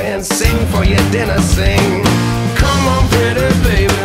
and sing for your dinner, sing. Come on, pretty baby.